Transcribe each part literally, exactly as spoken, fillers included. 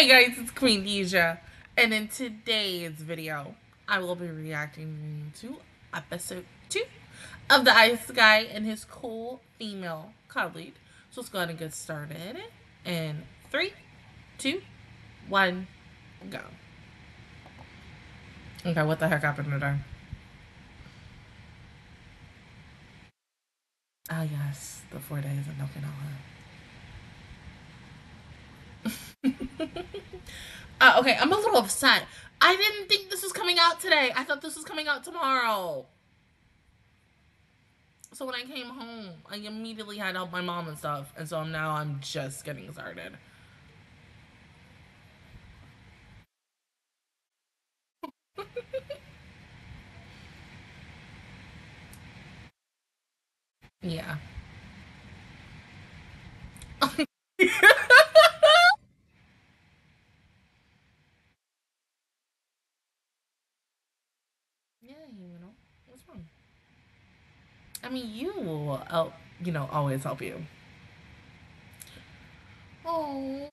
Hey guys, it's Queen Dija, and in today's video, I will be reacting to episode two of The Ice Guy and His Cool Female Colleague. So let's go ahead and get started. In three, two, one, go. Okay, what the heck happened today? Ah, oh, yes, the four days of milking all up. uh, okay, I'm a little upset. I didn't think this was coming out today. I thought this was coming out tomorrow. So when I came home, I immediately had to help my mom and stuff. And so now I'm just getting started. Yeah. You know what's wrong? I mean, you will, help, you know, always help you. Oh,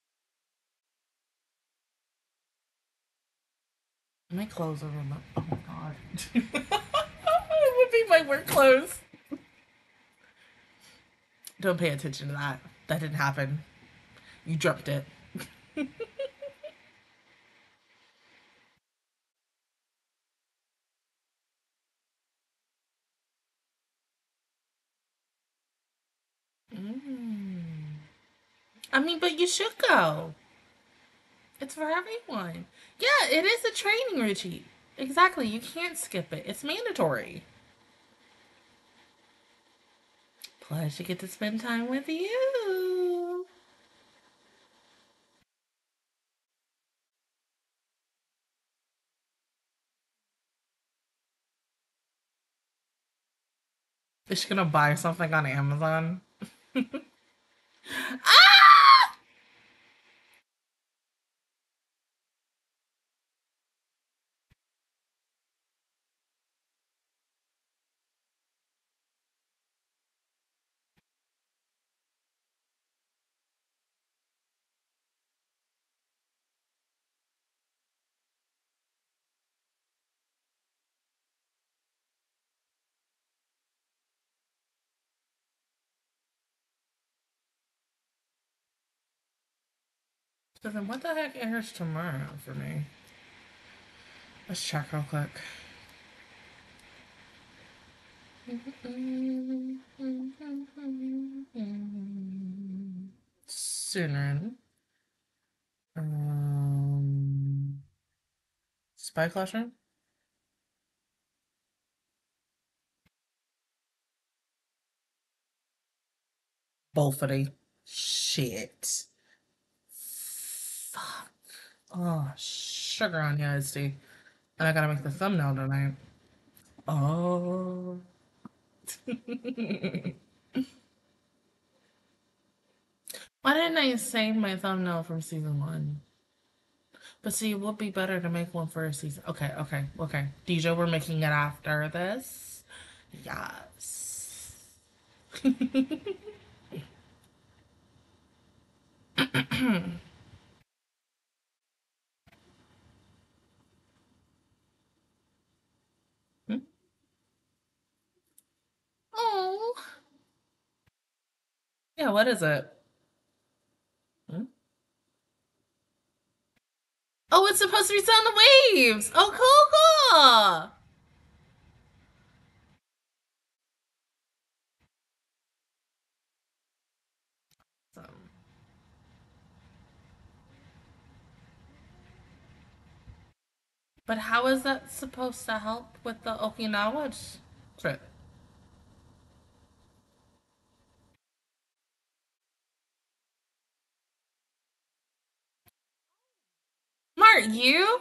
my clothes are in the. Oh my god! It would be my work clothes. Don't pay attention to that. That didn't happen. You dreamt it. I mean, but you should go. It's for everyone. Yeah, it is a training retreat. Exactly. You can't skip it. It's mandatory. Plus, you get to spend time with you. Is she gonna buy something on Amazon? Ah! So then what the heck airs tomorrow for me? Let's check real quick. Sooner. Um, Spy Classroom? Bullfitty. Shit. Oh, sugar on your iced tea. And I gotta make the thumbnail tonight. Oh. Why didn't I save my thumbnail from season one? But see, it would be better to make one for a season. Okay, okay, okay. D J, we're making it after this. Yes. Yeah, what is it? Hmm? Oh, it's supposed to be Sound the Waves! Oh, cool, cool! Awesome. But how is that supposed to help with the Okinawa trip? You?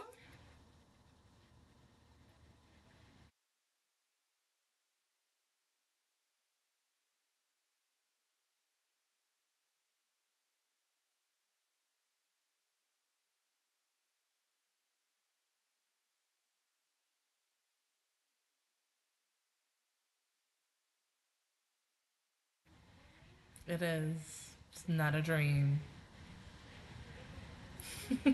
It is. It's not a dream. Mm-hmm.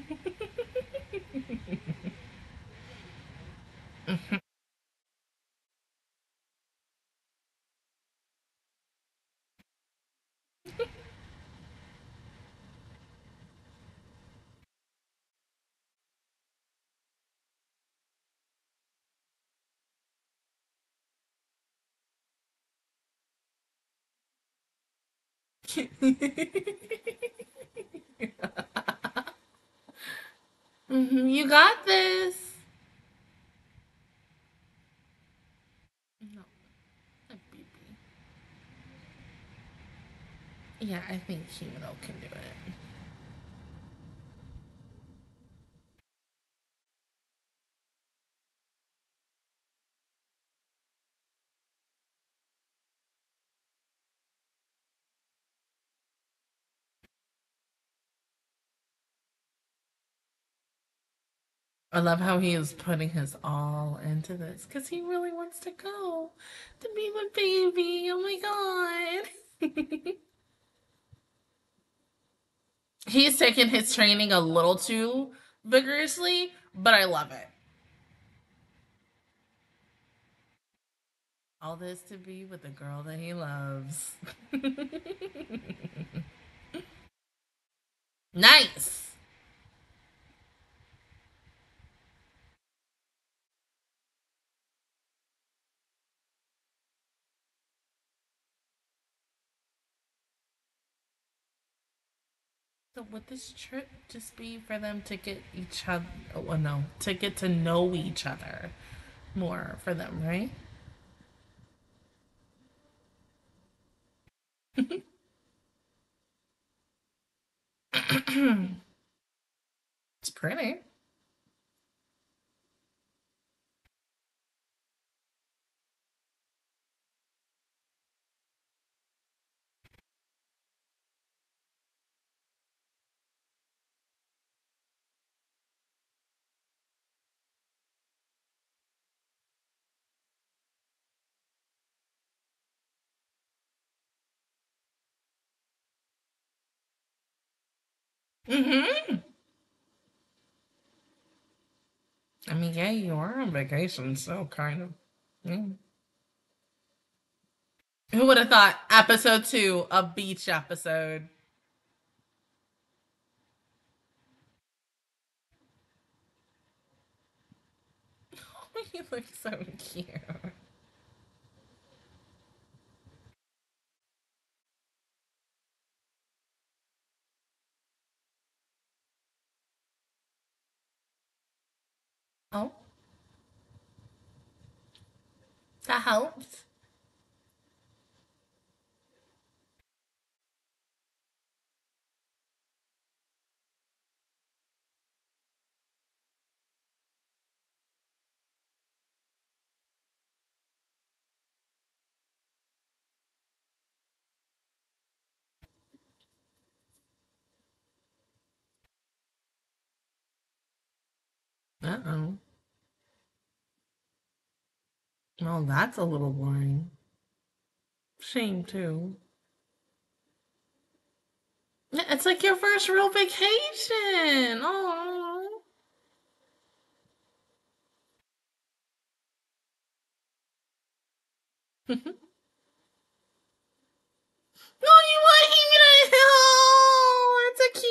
Mm-hmm. You got this. No, not B B. Yeah, I think Kimono can do it. I love how he is putting his all into this because he really wants to go to be my baby. Oh my God. He's taking his training a little too vigorously, but I love it. All this to be with the girl that he loves. Nice. So would this trip just be for them to get each other, well no, to get to know each other more for them, right? It's pretty. Mm-hmm. I mean, yeah, you are on vacation, so kind of. Yeah. Who would have thought episode two, a beach episode? Oh, you look so cute. Oh, that helps. Uh-oh. Well, that's a little boring. Shame, too. It's like your first real vacation. Oh. No, you want him to hell. That's a cute.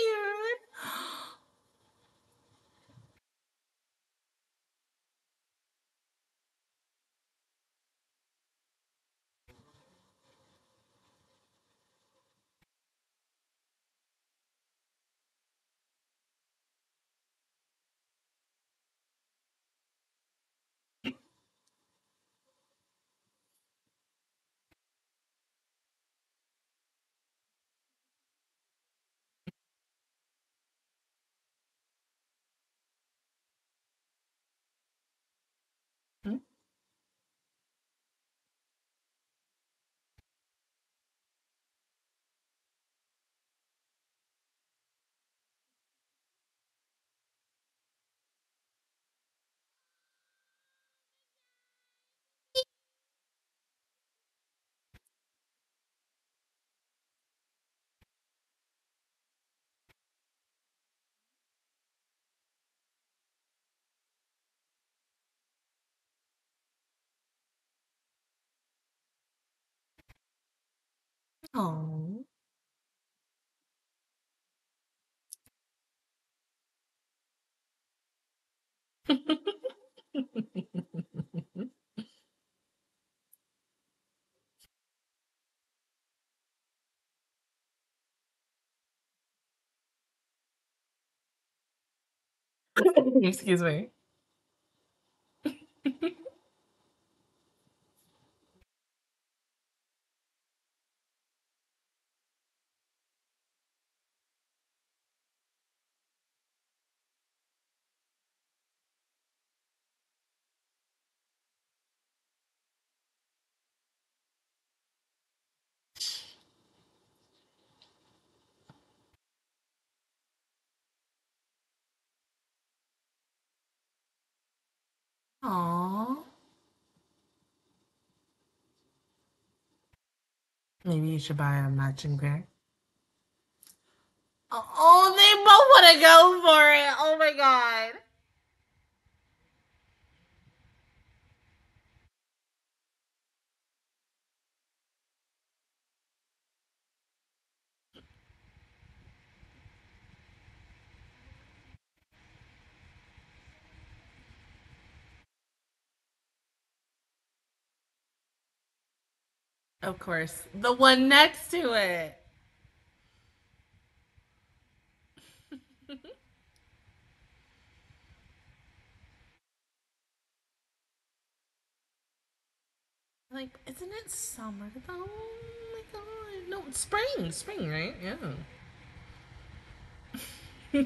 Oh, excuse me. Aw, maybe you should buy a matching pair. Oh, oh, they both want to go for it. Oh my God. Of course, the one next to it. Like, isn't it summer though? Oh my God. No, it's spring, spring, right? Yeah.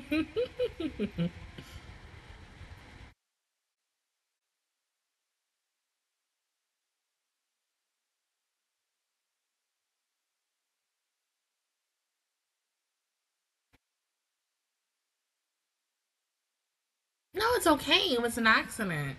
No, it's okay. It was an accident.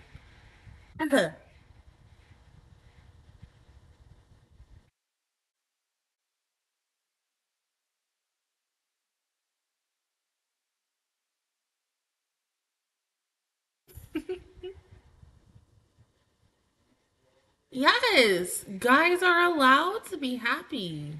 Yes, guys are allowed to be happy.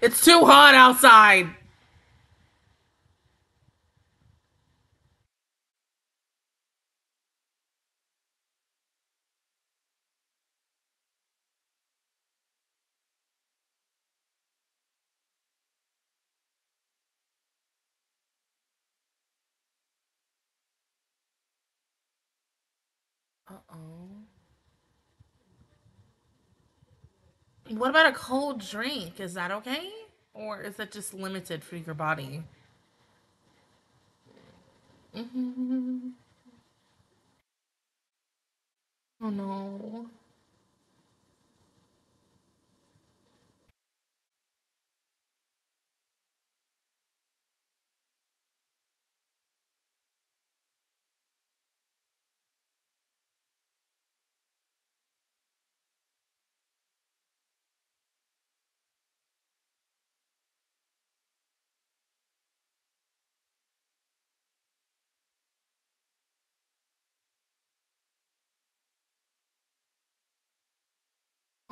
It's too hot outside. Uh-oh. What about a cold drink? Is that okay? Or is it just limited for your body? hmm Oh no.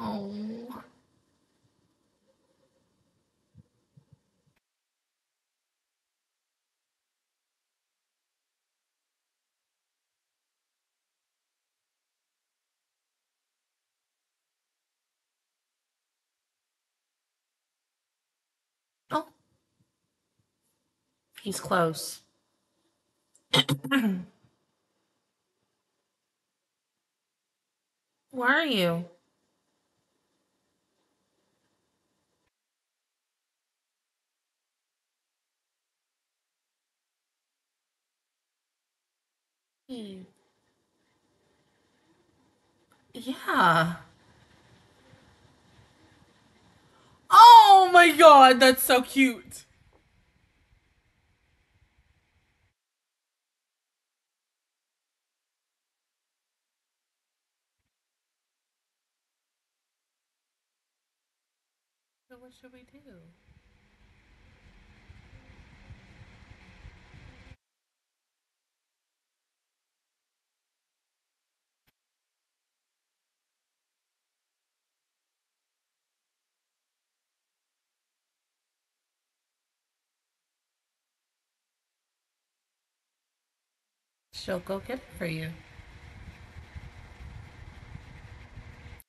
Oh. Oh, he's close. Where are you? Hmm. Yeah. my god, that's so cute. So what should we do? She'll go get it for you.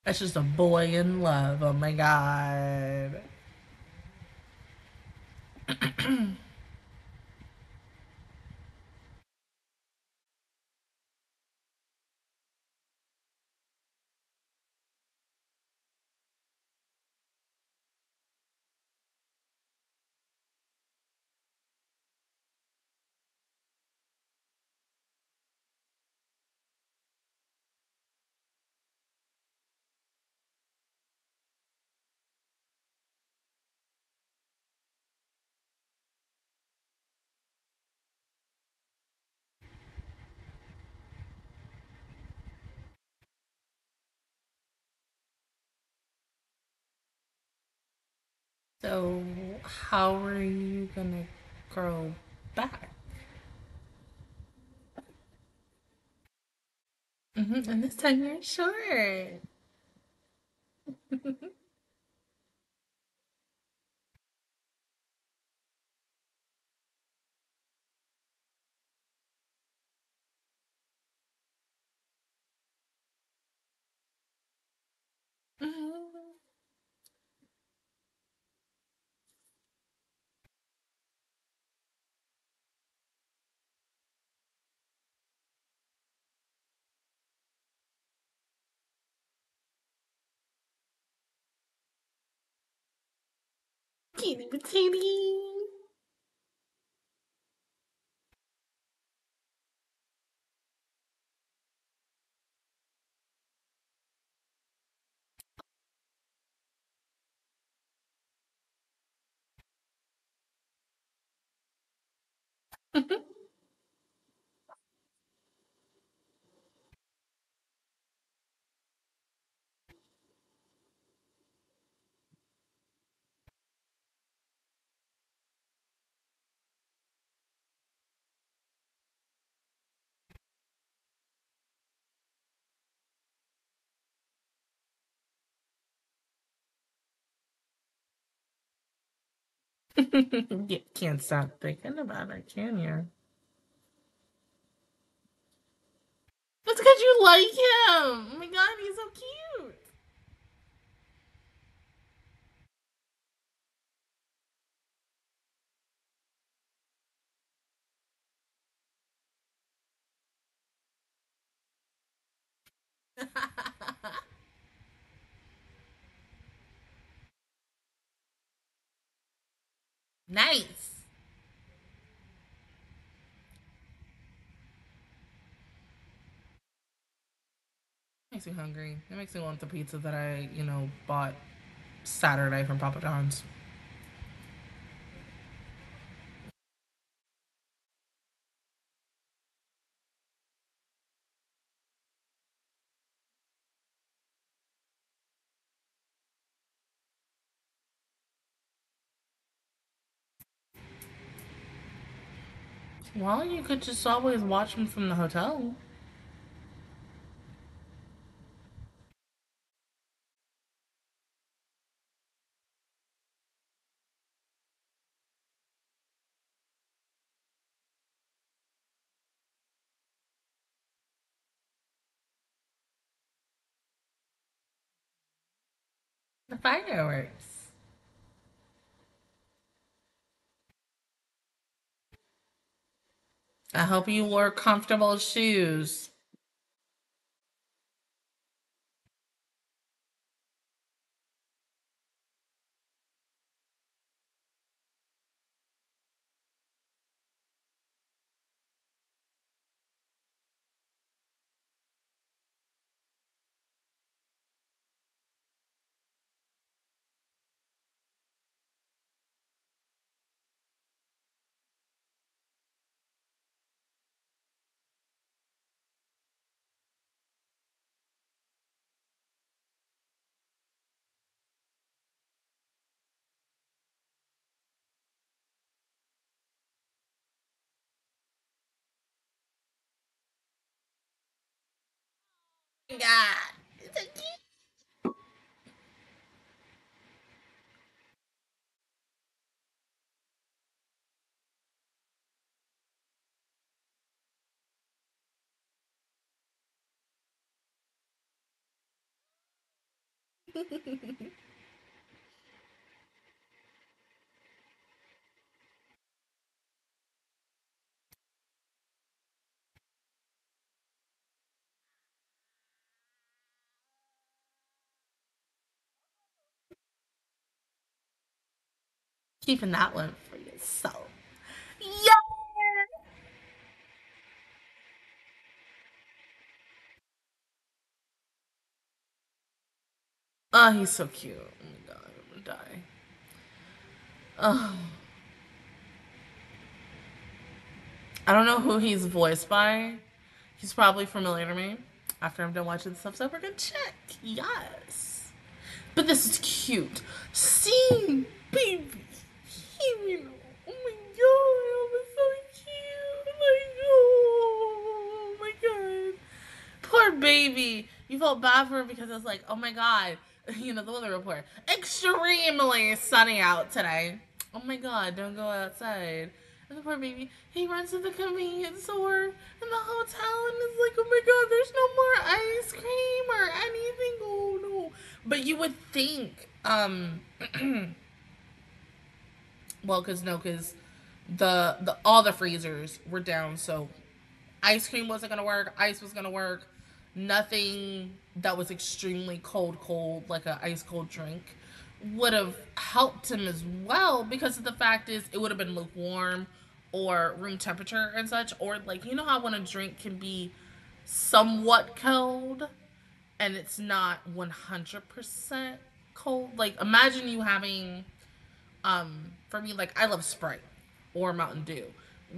That's just a boy in love. Oh my god. So, how are you gonna grow back? Mm-hmm. And this time you're short. Mm-hmm. Teeny tiny. You can't stop thinking about it, can you? That's because you like him. Oh my god, he's so cute. Nice. Makes me hungry. It makes me want the pizza that I, you know, bought Saturday from Papa John's. Well, you could just always watch them from the hotel. The fireworks. I hope you wore comfortable shoes. my god. It's so cute. Keeping that one for yourself. Yeah. Oh, he's so cute. Oh my god, I'm gonna die. Oh. I don't know who he's voiced by. He's probably familiar to me. After I'm done watching this episode, we're gonna check. Yes. But this is cute. See, baby. Oh my god, that was so cute. Oh my god. Oh my god. Poor baby. You felt bad for her because I was like, oh my god. You know, the weather report. Extremely sunny out today. Oh my god, don't go outside. And the poor baby, he runs to the convenience store and the hotel and is like, oh my god, there's no more ice cream or anything. Oh no. But you would think, um, well, cause no, cause the, the, all the freezers were down. So ice cream wasn't gonna work. Ice was gonna work. Nothing that was extremely cold, cold, like an ice cold drink would have helped him as well, because of the fact is it would have been lukewarm or room temperature and such, or like, you know how when a drink can be somewhat cold and it's not one hundred percent cold. Like imagine you having, um, for me, like I love Sprite or Mountain Dew.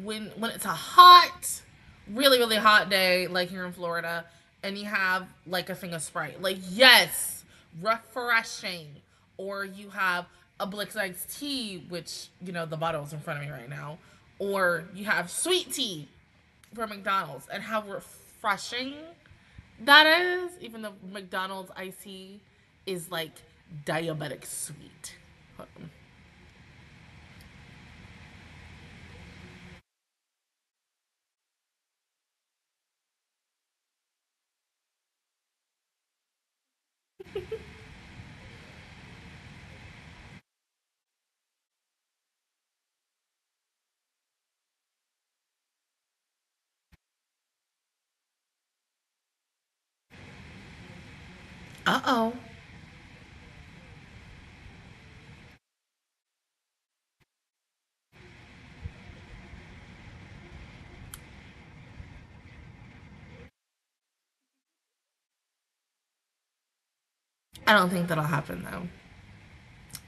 When, when it's a hot, really, really hot day, like here in Florida, and you have like a thing of Sprite, like yes, refreshing, or you have a Blix iced tea, which, you know, the bottle's in front of me right now, or you have sweet tea from McDonald's, and how refreshing that is, even though McDonald's iced tea is like diabetic sweet. Hold on. Uh-oh. I don't think that'll happen, though.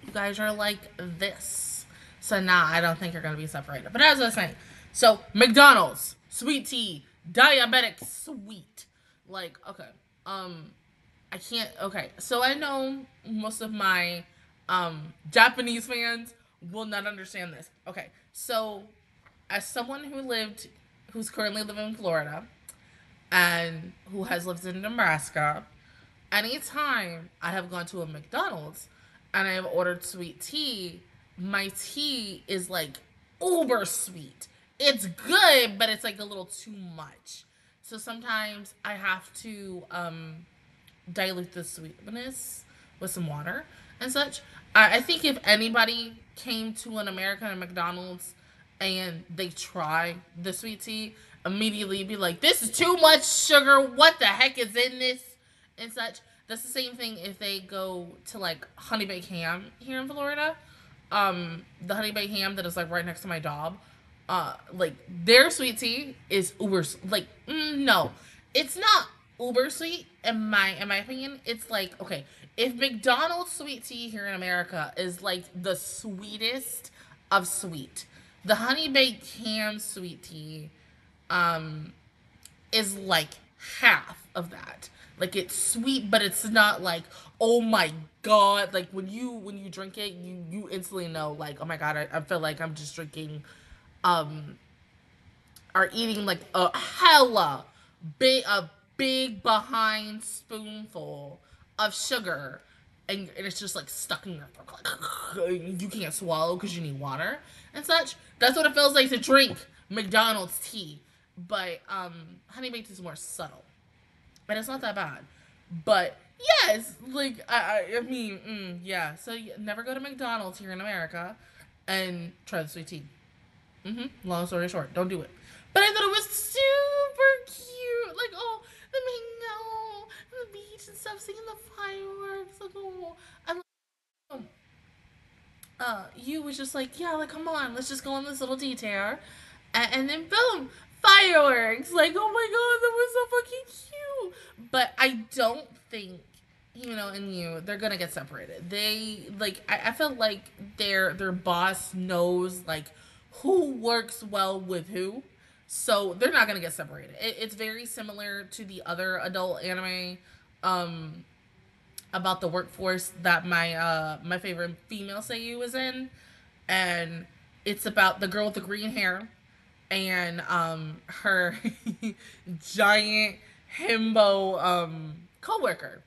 You guys are like this. So, nah, I don't think you're going to be separated. But as I was saying, so, McDonald's, sweet tea, diabetic sweet. Like, okay. Um... I can't, okay, so I know most of my um, Japanese fans will not understand this. Okay, so as someone who lived, who's currently living in Florida, and who has lived in Nebraska, anytime I have gone to a McDonald's and I have ordered sweet tea, my tea is like uber sweet. It's good, but it's like a little too much. So sometimes I have to, um... dilute the sweetness with some water and such. I, I think if anybody came to an American McDonald's and they try the sweet tea, immediately be like, this is too much sugar. What the heck is in this? And such. That's the same thing if they go to like Honey Baked Ham here in Florida. Um, the Honey Baked Ham that is like right next to my job. Uh, like their sweet tea is uber, like, mm, no, it's not uber sweet, in my in my opinion. It's like, okay, if McDonald's sweet tea here in America is like the sweetest of sweet, the Honey Baked Ham sweet tea um is like half of that. Like it's sweet, but it's not like, oh my god, like when you when you drink it, you you instantly know, like, oh my god, I, I feel like I'm just drinking um or eating like a hella bit of big behind spoonful of sugar, and, and it's just like stuck in your throat. Like, you can't swallow because you need water and such. That's what it feels like to drink McDonald's tea. But um, Honey Baked is more subtle, and it's not that bad. But yes, like I, I, I mean, mm, yeah. So yeah, never go to McDonald's here in America, and try the sweet tea. Mm-hmm. Long story short, don't do it. But I thought it was super cute. Like, oh, the mango and the beach and stuff, seeing the fireworks. Like, oh, and um, uh, you was just like, yeah, like come on, let's just go on this little detour, and, and then boom. Fireworks! Like, oh my god, that was so fucking cute! But I don't think, you know, and you, they're gonna get separated. They, like, I, I feel like their their boss knows, like, who works well with who. So, they're not gonna get separated. It, it's very similar to the other adult anime, um, about the workforce that my, uh, my favorite female seiyuu is in. And it's about the girl with the green hair. And, um, her giant himbo, um, co-worker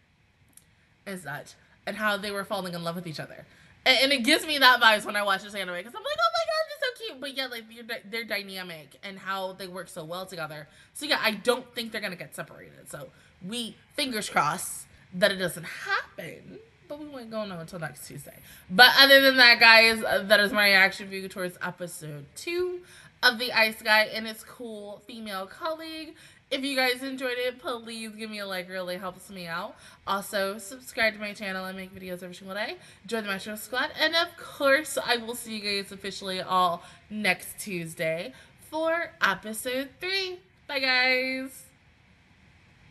and such. And how they were falling in love with each other. And, and it gives me that vibe when I watch this anime. Because I'm like, oh my god, they're so cute. But yeah, like, they're, they're dynamic. And how they work so well together. So yeah, I don't think they're going to get separated. So we, fingers crossed, that it doesn't happen. But we won't go on until next Tuesday. But other than that, guys, that is my reaction view towards episode two. Of The Ice Guy and His Cool Female Colleague. If you guys enjoyed it, please give me a like. It really helps me out. Also, subscribe to my channel. I make videos every single day. Join the Metro Squad. And of course, I will see you guys officially all next Tuesday for episode three. Bye,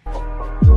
guys.